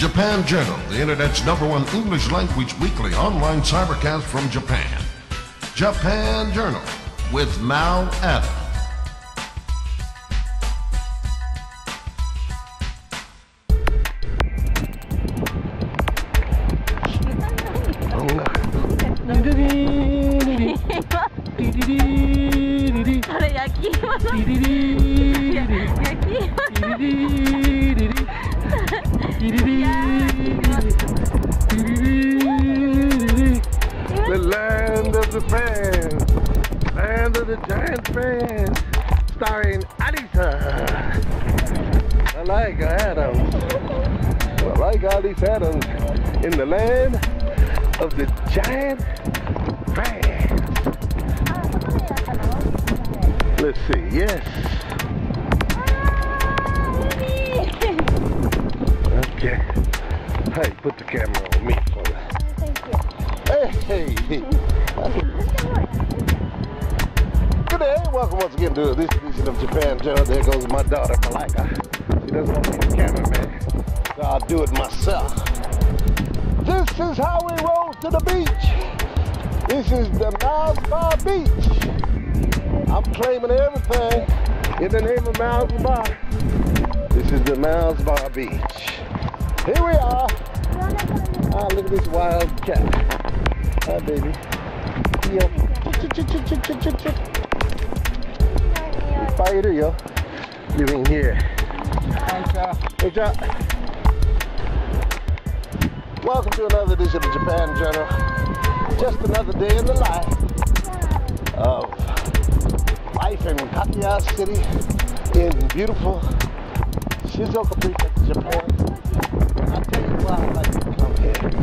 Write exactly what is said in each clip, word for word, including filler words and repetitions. Japan Journal, the internet's number one English-language weekly online cybercast from Japan. Japan Journal with Mal Adams. The land of the fans, land of the giant fans, starring Alyssa, Malaika Adams, Malaika Alyssa Adams, in the land of the giant fans. Let's see, yes. Okay. Hey, put the camera on me for that. Thank you. Hey! Good day, welcome once again to this edition of Japan Journal. There goes my daughter, Malaika. She doesn't want to be the cameraman, so I'll do it myself. This is how we roll to the beach. This is the Miles Bar Beach. I'm claiming everything in the name of Miles Bar. This is the Miles Bar Beach. Here we are. Ah, look at this wild cat. Hi, baby. Yo. Spider, yo. Living here. Hey, John. Welcome to another edition of Japan Journal. Just another day in the life of life in Kakegawa City in beautiful Shizuoka Prefecture, Japan. I like to come here because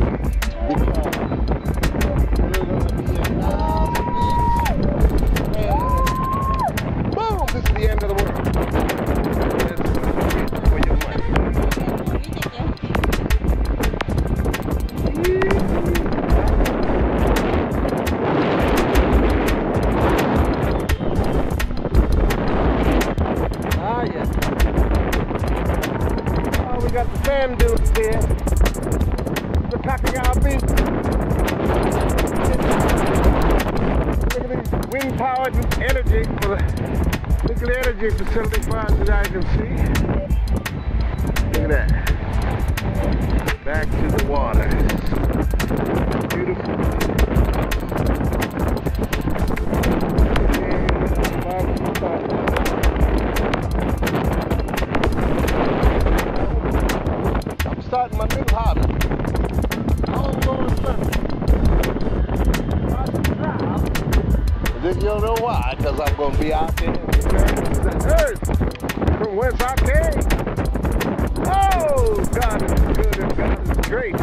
we're going to be in the boom! This is the end of the world. That's for your money. Ah, yeah. Oh, we got the sand dunes here. The Kakegawa Beach. Look at these wind powered energy for the nuclear energy facility far as I can see. Look at that. Back to the water. Beautiful. And far, far. Starting my new hobby. Homegrown surfing. Hard to drive. Then you don't know why, because I'm going to be out there and return to the earth from whence I came. Oh, God is good and God is great.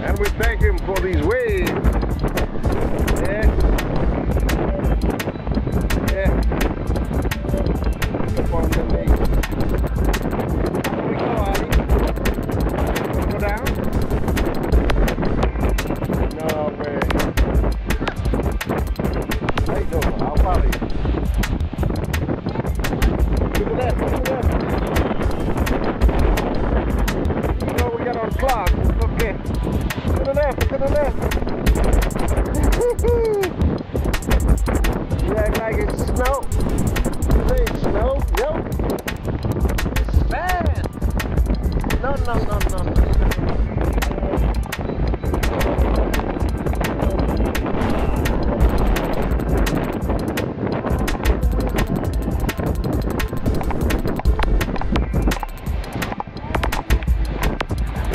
And we thank Him for these waves. Yeah. Yeah. Look on the lake. Here we go, Adi. Down? No way. Hey, no, I'll follow you. Look at that, look at that. You know we got our clock. Okay. To the left, to the left. Woohoo! You act like it's snow. It ain't snow. Yep. It's bad. No, no, no, no, no.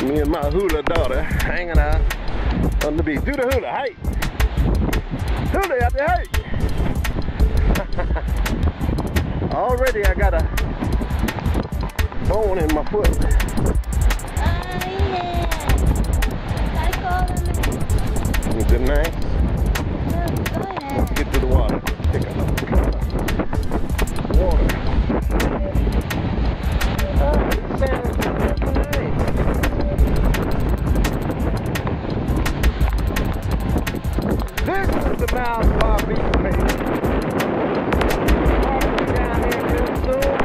Me and my hula daughter hanging out on the beach. Do the hula, hey! Hula out there, hey! Already I got a bone in my foot. Is it nice? Let's get to the water. Take a look. Water. Oh, sand. This is the Miles Bar Beach, baby. We're down here real soon.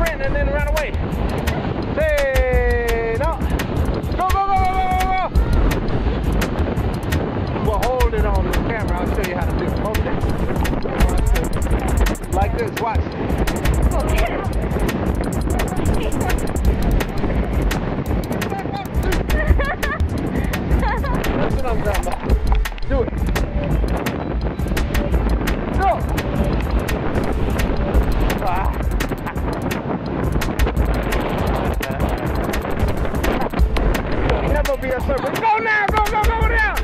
sprint and then run away. Say no. Go, go, go, go, go, go. Well, hold it on the camera. I'll show you how to do it. Hold it. Like this, watch. That's what I'm talking about. Do it. Go. Ah. Be a server. Go now, go, go, go down.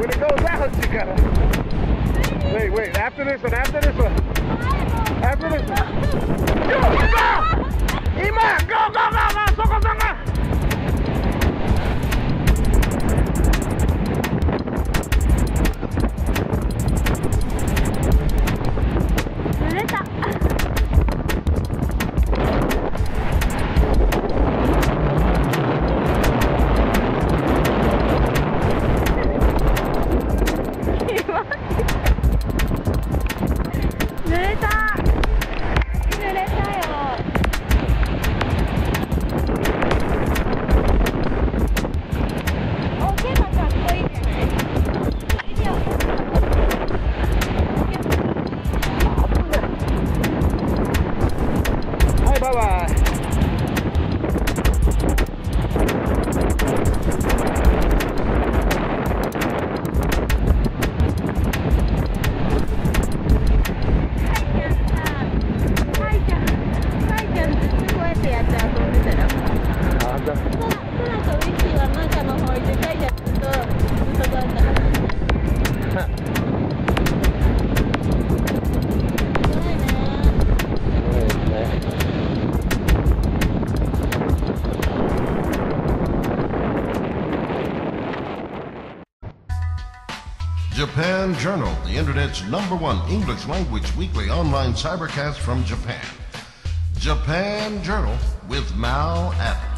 When it goes out, you gotta. Wait, wait. After this one, after this one, after this one. Go, go, Ima, go, go, go, go, so go, so go. Let's go. Japan Journal, the internet's number one English language weekly online cybercast from Japan. Japan Journal with Mal Adams.